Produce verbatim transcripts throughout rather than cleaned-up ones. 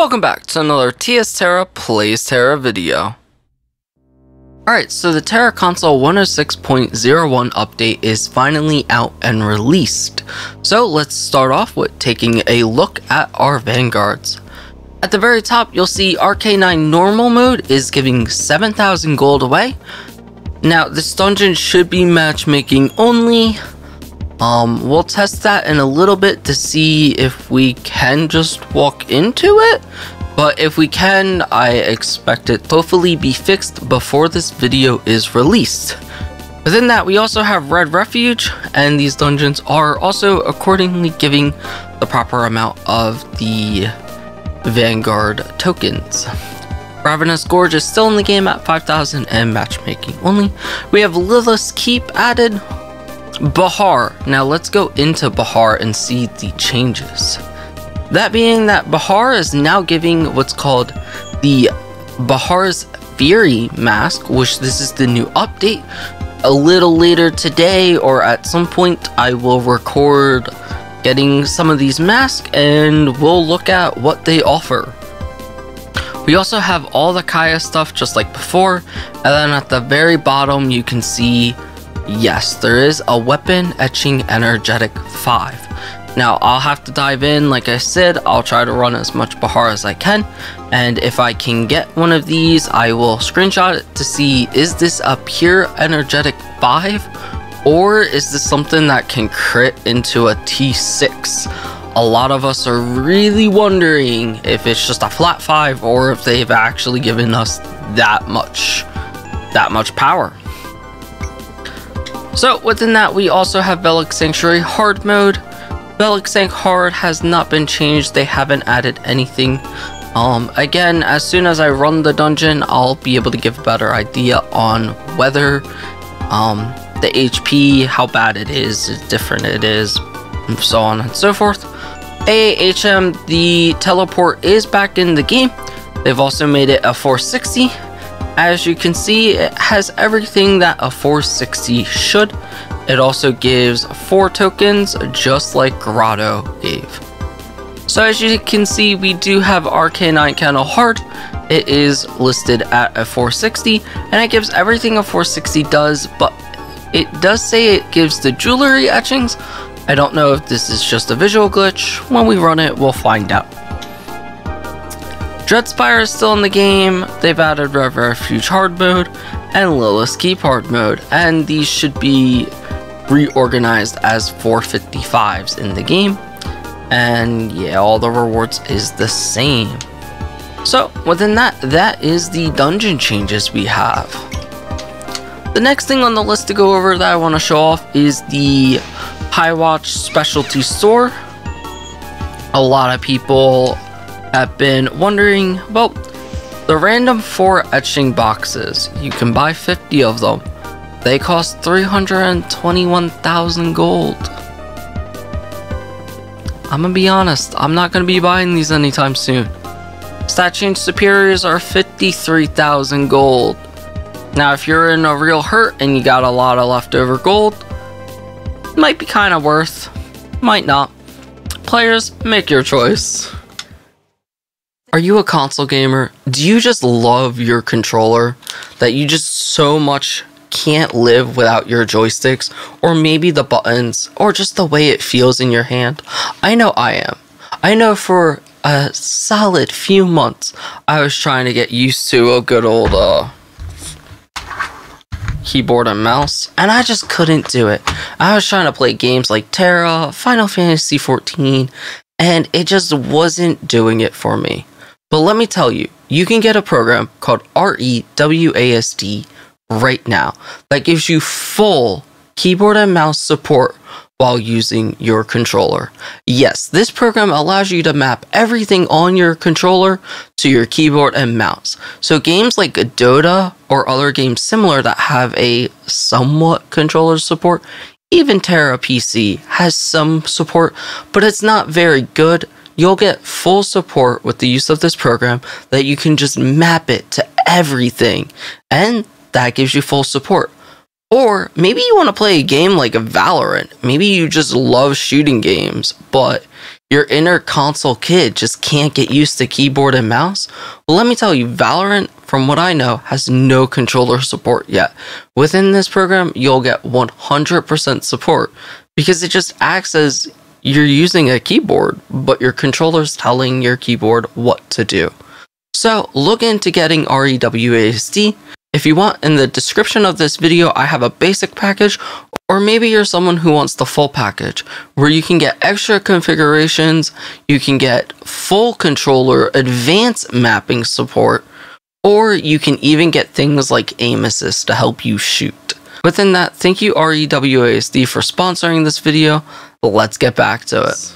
Welcome back to another T S Terra Plays Terra video. Alright, so the Tera Console one oh six point oh one update is finally out and released. So let's start off with taking a look at our Vanguards. At the very top, you'll see R K nine Normal Mode is giving seven thousand gold away. Now, this dungeon should be matchmaking only. Um, we'll test that in a little bit to see if we can just walk into it. But if we can, I expect it to hopefully be fixed before this video is released. Within that, we also have Red Refuge, and these dungeons are also accordingly giving the proper amount of the Vanguard tokens. Ravenous Gorge is still in the game at five thousand and matchmaking only. We have Lilith's Keep added. Bahar. Now let's go into Bahar and see the changes. That being that Bahar is now giving what's called the Bahar's Fury mask, which this is the new update. A little later today or at some point I will record getting some of these masks and we'll look at what they offer. We also have all the Kaya stuff just like before, and then at the very bottom you can see, yes, there is a weapon etching energetic five. Now, I'll have to dive in, like I said, I'll try to run as much Bahar as I can, and if I can get one of these, I will screenshot it to see, is this a pure energetic five, or is this something that can crit into a T six? A lot of us are really wondering if it's just a flat five, or if they've actually given us that much, that much power. So, within that, we also have Velik Sanctuary Hard Mode. Velik Sank Hard has not been changed, they haven't added anything. Um, again, as soon as I run the dungeon, I'll be able to give a better idea on whether um, the H P, how bad it is, different it is, and so on and so forth. A H M, the teleport is back in the game. They've also made it a four sixty. As you can see, it has everything that a four sixty should. It also gives four tokens, just like Grotto gave. So as you can see, we do have R K nine Candle Heart. It is listed at a four sixty, and it gives everything a four sixty does, but it does say it gives the jewelry etchings. I don't know if this is just a visual glitch. When we run it, we'll find out. Dreadspire is still in the game. They've added Rev Refuge Hard Mode and Lilith's Keep Hard Mode, and these should be reorganized as four fifty-fives in the game, and yeah, all the rewards is the same. So within that, that is the dungeon changes we have. The next thing on the list to go over that I want to show off is the Pi Watch specialty store. A lot of people have been wondering about the random four etching boxes. You can buy fifty of them. They cost three hundred twenty-one thousand gold. I'm gonna be honest, I'm not gonna be buying these anytime soon. Stat change superiors are fifty-three thousand gold. Now, if you're in a real hurt and you got a lot of leftover gold, it might be kind of worth, might not. Players, make your choice. Are you a console gamer? Do you just love your controller that you just so much can't live without your joysticks, or maybe the buttons, or just the way it feels in your hand? I know I am. I know for a solid few months I was trying to get used to a good old uh, keyboard and mouse, and I just couldn't do it. I was trying to play games like Terra, Final Fantasy fourteen, and it just wasn't doing it for me. But let me tell you, you can get a program called R E W A S D right now that gives you full keyboard and mouse support while using your controller. Yes, this program allows you to map everything on your controller to your keyboard and mouse. So games like Dota or other games similar that have a somewhat controller support, even Terra P C has some support, but it's not very good. You'll get full support with the use of this program that you can just map it to everything, and that gives you full support. Or maybe you want to play a game like a Valorant. Maybe you just love shooting games, but your inner console kid just can't get used to keyboard and mouse? Well, let me tell you, Valorant, from what I know, has no controller support yet. Within this program, you'll get one hundred percent support because it just acts as you're using a keyboard, but your controller's telling your keyboard what to do. So look into getting R E W A S D. If you want, in the description of this video, I have a basic package, or maybe you're someone who wants the full package, where you can get extra configurations, you can get full controller, advanced mapping support, or you can even get things like aim assist to help you shoot. Within that, thank you R E W A S D for sponsoring this video. Let's get back to it.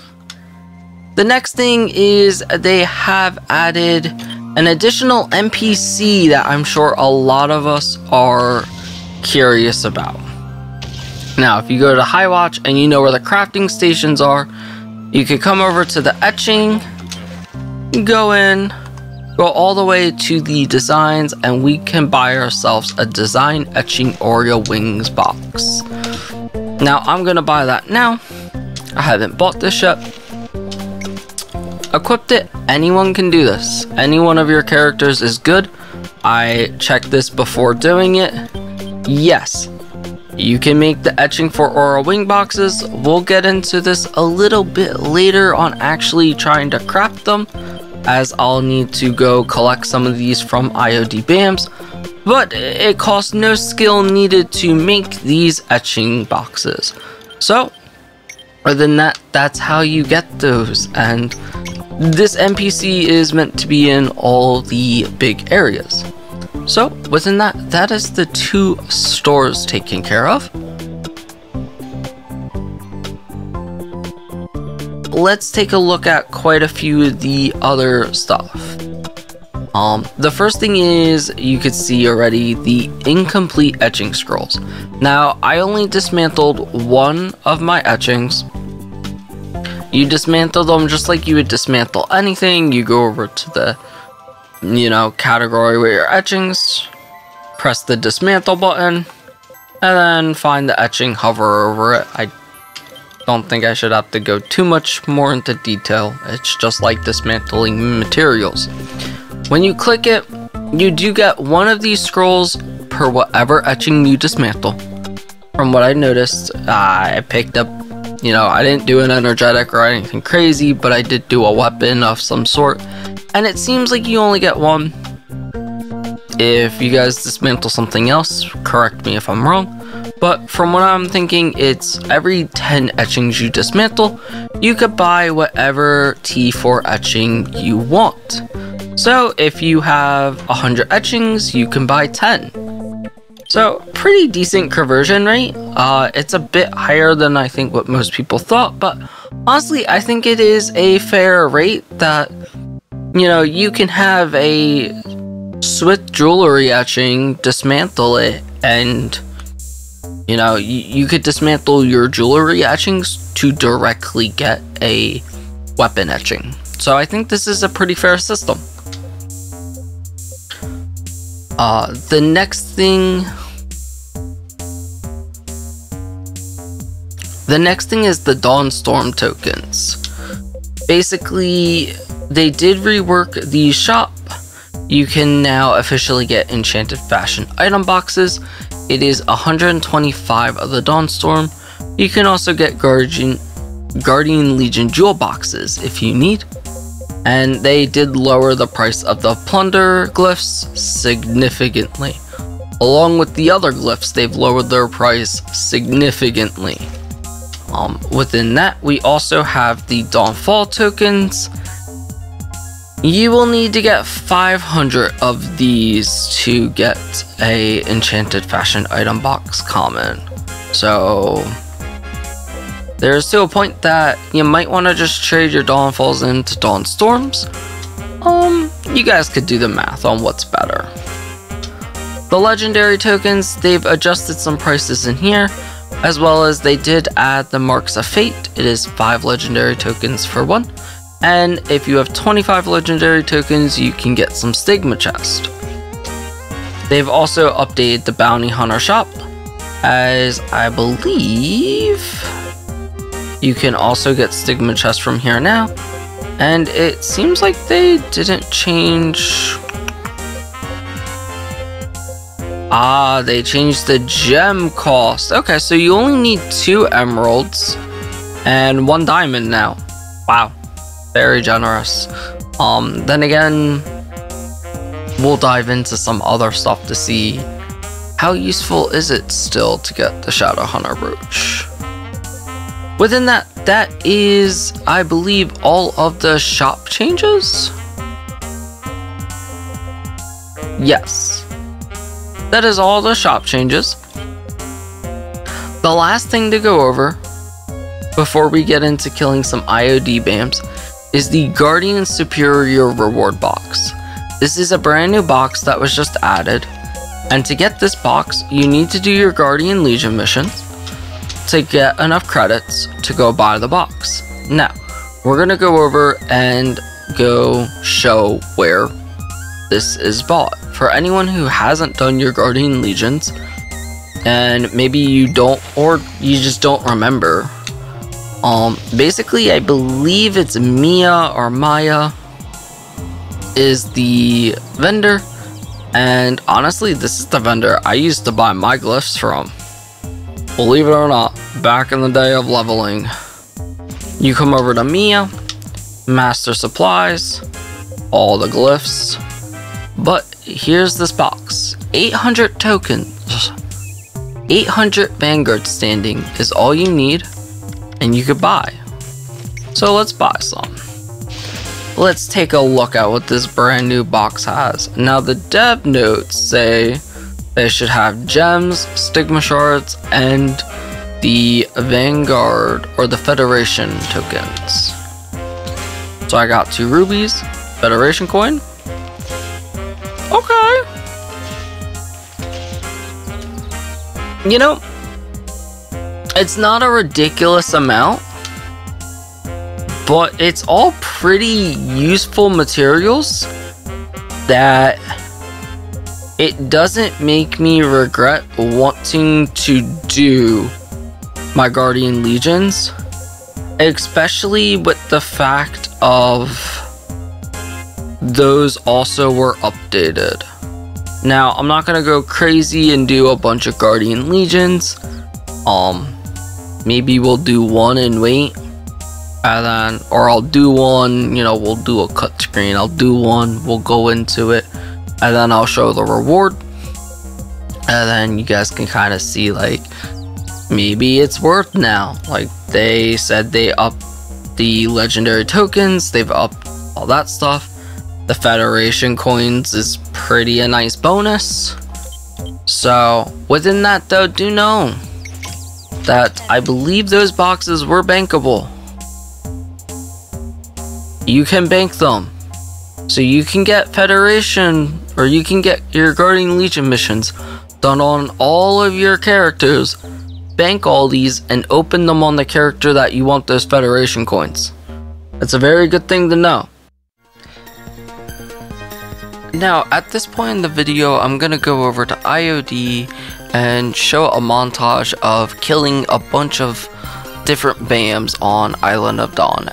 The next thing is they have added an additional N P C that I'm sure a lot of us are curious about. Now, if you go to Highwatch and you know where the crafting stations are, you could come over to the etching, go in, go all the way to the designs, and we can buy ourselves a design etching Oreo wings box. Now, I'm gonna buy that now. I haven't bought this yet. Equipped it, anyone can do this. Any one of your characters is good. I checked this before doing it. Yes, you can make the etching for Aura Wing boxes. We'll get into this a little bit later on actually trying to craft them, as I'll need to go collect some of these from I O D Bams, but it costs no skill needed to make these etching boxes. So, other than that, that's how you get those, and this N P C is meant to be in all the big areas. So within that, that is the two stores taken care of. Let's take a look at quite a few of the other stuff. Um, the first thing is, you could see already the incomplete etching scrolls. Now, I only dismantled one of my etchings. You dismantle them just like you would dismantle anything. You go over to the, you know, category where your etchings, press the dismantle button, and then find the etching, hover over it. I don't think I should have to go too much more into detail. It's just like dismantling materials. When you click it, you do get one of these scrolls per whatever etching you dismantle. From what I noticed, uh, I picked up, you know, I didn't do an energetic or anything crazy, but I did do a weapon of some sort. And it seems like you only get one. If you guys dismantle something else, correct me if I'm wrong. But from what I'm thinking, it's every ten etchings you dismantle, you could buy whatever T four etching you want. So if you have one hundred etchings, you can buy ten. So, pretty decent conversion rate. Uh, it's a bit higher than I think what most people thought, but honestly, I think it is a fair rate that, you know, you can have a Swift jewelry etching, dismantle it, and, you know, you, you could dismantle your jewelry etchings to directly get a weapon etching. So, I think this is a pretty fair system. Uh, the next thing... The next thing is the Dawnstorm tokens. Basically, they did rework the shop. You can now officially get enchanted fashion item boxes. It is one hundred twenty-five of the Dawnstorm. You can also get Guardian, Guardian Legion jewel boxes if you need. And they did lower the price of the plunder glyphs significantly. Along with the other glyphs, they've lowered their price significantly. Um, within that, we also have the Dawnfall tokens. You will need to get five hundred of these to get a enchanted fashion item box common. So... there's to a point that you might want to just trade your Dawnfalls into Dawnstorms. Um, you guys could do the math on what's better. The legendary tokens, they've adjusted some prices in here, as well as they did add the Marks of Fate. It is five legendary tokens for one, and if you have twenty-five legendary tokens, you can get some Stigma chest. They've also updated the Bounty Hunter shop, as I believe... You can also get Stigma chest from here now. And it seems like they didn't change... Ah, they changed the gem cost. Okay, so you only need two emeralds and one diamond now. Wow, very generous. Um, then again, we'll dive into some other stuff to see how useful is it still to get the Shadow Hunter brooch. Within that, that is, I believe, all of the shop changes? Yes. That is all the shop changes. The last thing to go over, before we get into killing some I O D BAMs, is the Guardian Superior Reward Box. This is a brand new box that was just added. And to get this box, you need to do your Guardian Legion missions to get enough credits to go buy the box. Now, we're gonna go over and go show where this is bought. For anyone who hasn't done your Guardian Legions, and maybe you don't, or you just don't remember, um, basically I believe it's Mia or Maya is the vendor, and honestly this is the vendor I used to buy my glyphs from. Believe it or not, back in the day of leveling, you come over to Mia, master supplies, all the glyphs, but here's this box. eight hundred tokens, eight hundred Vanguard standing is all you need, and you could buy. So let's buy some. Let's take a look at what this brand new box has. Now the dev notes say they should have gems, stigma shards, and the Vanguard or the Federation tokens. So I got two rubies, Federation coin. Okay. You know, it's not a ridiculous amount, but it's all pretty useful materials that it doesn't make me regret wanting to do my Guardian Legions, especially with the fact of those also were updated. Now, I'm not gonna go crazy and do a bunch of Guardian Legions. Um, maybe we'll do one and wait, and then, or I'll do one, you know, we'll do a cut screen, I'll do one, we'll go into it, and then I'll show the reward, and then you guys can kind of see like maybe it's worth now. Like they said they up the legendary tokens, they've upped all that stuff. The Federation coins is pretty a nice bonus. So within that though, do know that I believe those boxes were bankable. You can bank them. So you can get Federation, or you can get your Guardian Legion missions done on all of your characters, bank all these, and open them on the character that you want those Federation coins. That's a very good thing to know. Now, at this point in the video, I'm gonna go over to I O D and show a montage of killing a bunch of different BAMs on Island of Dawn.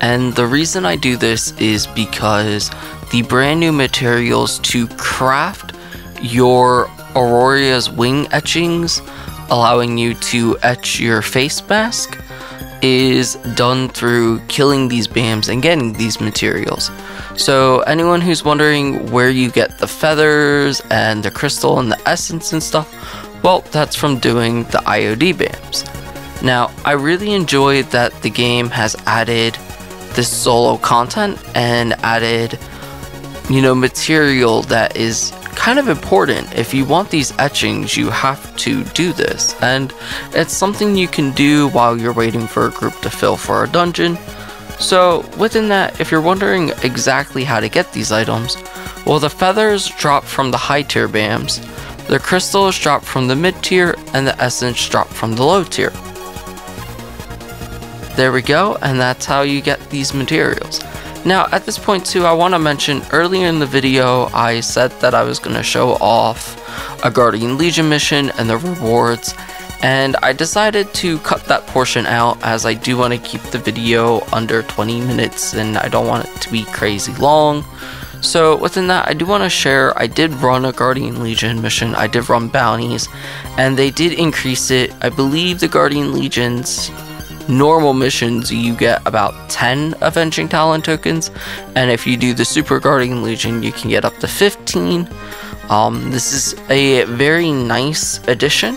And the reason I do this is because the brand new materials to craft your Aurora's wing etchings, allowing you to etch your face mask, is done through killing these BAMs and getting these materials. So anyone who's wondering where you get the feathers and the crystal and the essence and stuff, well, that's from doing the I O D BAMs. Now, I really enjoyed that the game has added this solo content and added, you know, material that is kind of important. If you want these etchings, you have to do this, and it's something you can do while you're waiting for a group to fill for a dungeon. So within that, if you're wondering exactly how to get these items, well, the feathers drop from the high tier BAMs, the crystals drop from the mid tier, and the essence drop from the low tier. There we go, and that's how you get these materials. Now at this point too, I want to mention earlier in the video I said that I was going to show off a Guardian Legion mission and the rewards, and I decided to cut that portion out as I do want to keep the video under twenty minutes and I don't want it to be crazy long. So within that, I do want to share, I did run a Guardian Legion mission, I did run bounties, and they did increase it. I believe the Guardian Legion's normal missions, you get about ten Avenging Talon tokens, and if you do the Super Guardian Legion, you can get up to fifteen. Um, this is a very nice addition,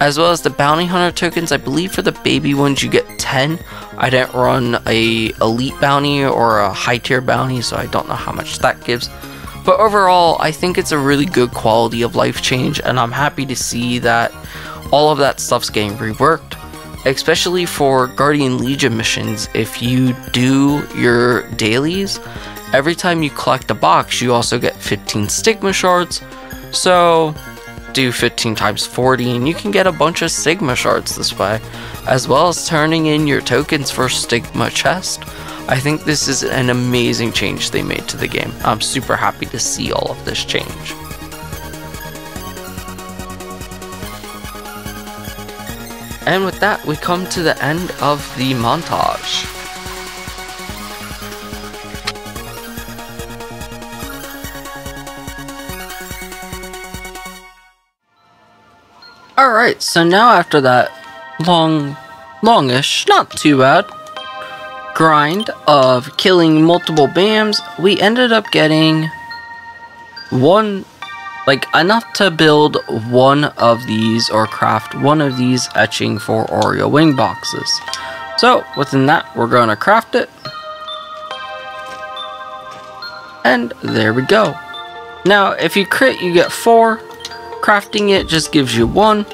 as well as the Bounty Hunter tokens. I believe for the baby ones you get ten. I didn't run a elite bounty or a high tier bounty, so I don't know how much that gives. But overall, I think it's a really good quality of life change, and I'm happy to see that all of that stuff's getting reworked, especially for Guardian Legion missions. If you do your dailies, every time you collect a box, you also get fifteen Stigma shards. So do fifteen times forty and you can get a bunch of Sigma shards this way, as well as turning in your tokens for Stigma chest. I think this is an amazing change they made to the game. I'm super happy to see all of this change. And with that, we come to the end of the montage. Alright, so now after that long, longish, not too bad, grind of killing multiple B A Ms, we ended up getting one, like enough to build one of these or craft one of these etching for Oreo wing boxes. So within that, we're going to craft it. And there we go. Now, if you crit, you get four. Crafting it just gives you one,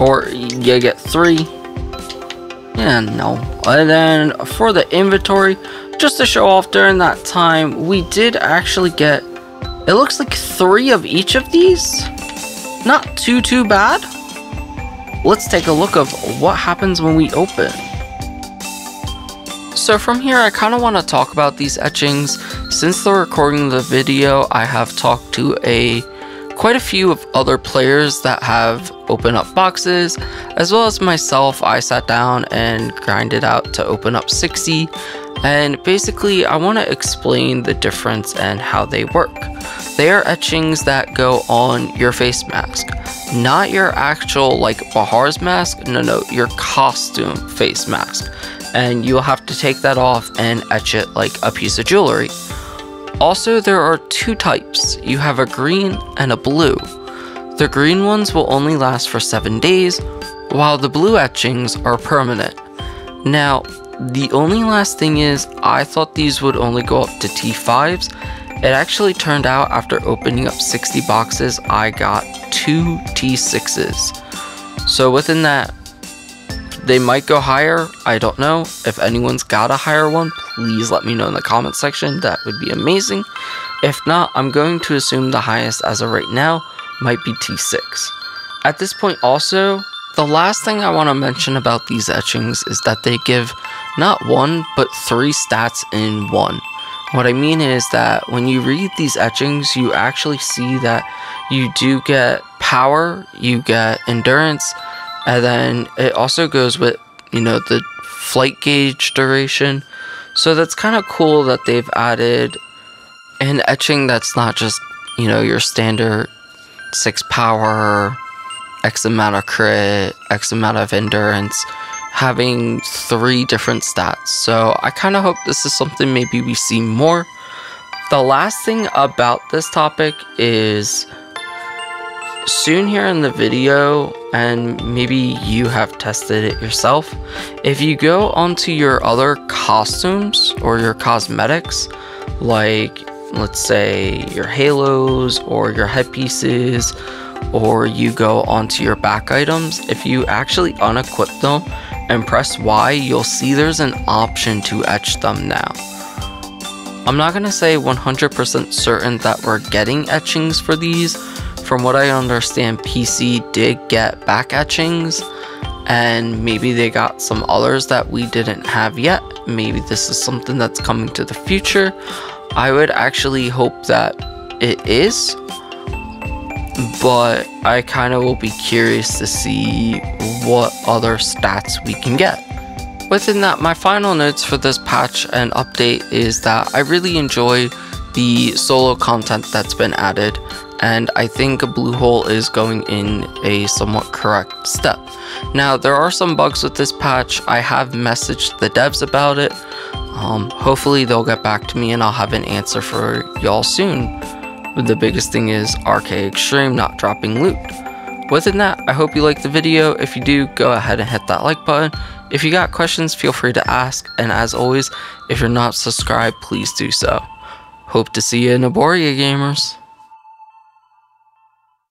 or you get three. Yeah, no. And then for the inventory, just to show off, during that time we did actually get, it looks like three of each of these. Not too too bad. Let's take a look of what happens when we open. So from here, I kind of want to talk about these etchings. Since the recording of the video, I have talked to a quite a few of other players that have opened up boxes, as well as myself. I sat down and grinded out to open up sixty, and basically I want to explain the difference and how they work. They are etchings that go on your face mask, not your actual like Bahar's mask, no no, your costume face mask, and you'll have to take that off and etch it like a piece of jewelry. Also, there are two types. You have a green and a blue. The green ones will only last for seven days, while the blue etchings are permanent. Now, the only last thing is, I thought these would only go up to T fives. It actually turned out after opening up sixty boxes, I got two T sixes. So within that, they might go higher, I don't know. If anyone's got a higher one, please let me know in the comment section, that would be amazing. If not, I'm going to assume the highest as of right now might be T six. At this point also, the last thing I want to mention about these etchings is that they give not one, but three stats in one. What I mean is that when you read these etchings, you actually see that you do get power, you get endurance, and then it also goes with, you know, the flight gauge duration. So that's kind of cool that they've added an etching that's not just, you know, your standard six power, X amount of crit, X amount of endurance, having three different stats. So I kind of hope this is something maybe we see more. The last thing about this topic is, soon here in the video, and maybe you have tested it yourself, if you go onto your other costumes or your cosmetics, like let's say your halos or your headpieces, or you go onto your back items, if you actually unequip them and press Y, you'll see there's an option to etch them now. I'm not going to say one hundred percent certain that we're getting etchings for these. From what I understand, P C did get back etchings, and maybe they got some others that we didn't have yet. Maybe this is something that's coming to the future. I would actually hope that it is. but I kind of will be curious to see what other stats we can get. Within that, my final notes for this patch and update is that I really enjoy the solo content that's been added, and I think Blue Hole is going in a somewhat correct step. Now, there are some bugs with this patch. I have messaged the devs about it. Um, hopefully they'll get back to me and I'll have an answer for y'all soon. But the biggest thing is R K Extreme not dropping loot. Within that, I hope you liked the video. If you do, go ahead and hit that like button. If you got questions, feel free to ask. And as always, if you're not subscribed, please do so. Hope to see you in Aboria, gamers.